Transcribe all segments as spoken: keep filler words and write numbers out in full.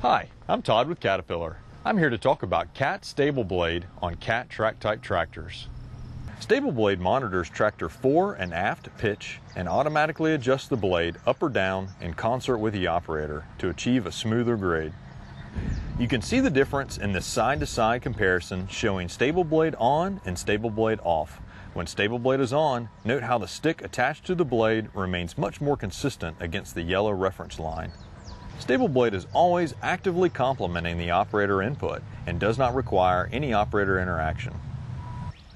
Hi, I'm Todd with Caterpillar. I'm here to talk about Cat Stable Blade on Cat track type tractors. Stable Blade monitors tractor fore and aft pitch and automatically adjusts the blade up or down in concert with the operator to achieve a smoother grade. You can see the difference in this side-to-side comparison showing Stable Blade on and Stable Blade off. When Stable Blade is on, note how the stick attached to the blade remains much more consistent against the yellow reference line. Stable Blade is always actively complementing the operator input and does not require any operator interaction.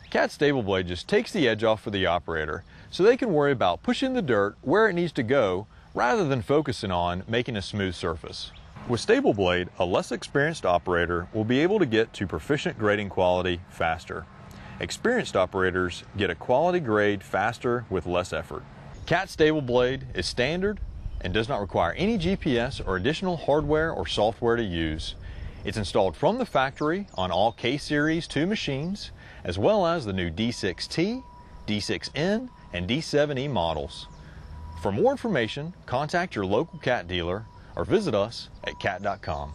Cat Stable Blade just takes the edge off for the operator so they can worry about pushing the dirt where it needs to go rather than focusing on making a smooth surface. With Stable Blade, a less experienced operator will be able to get to proficient grading quality faster. Experienced operators get a quality grade faster with less effort. Cat Stable Blade is standard and does not require any G P S or additional hardware or software to use. It's installed from the factory on all K Series two machines, as well as the new D six T, D six N, and D seven E models. For more information, contact your local Cat dealer or visit us at cat dot com.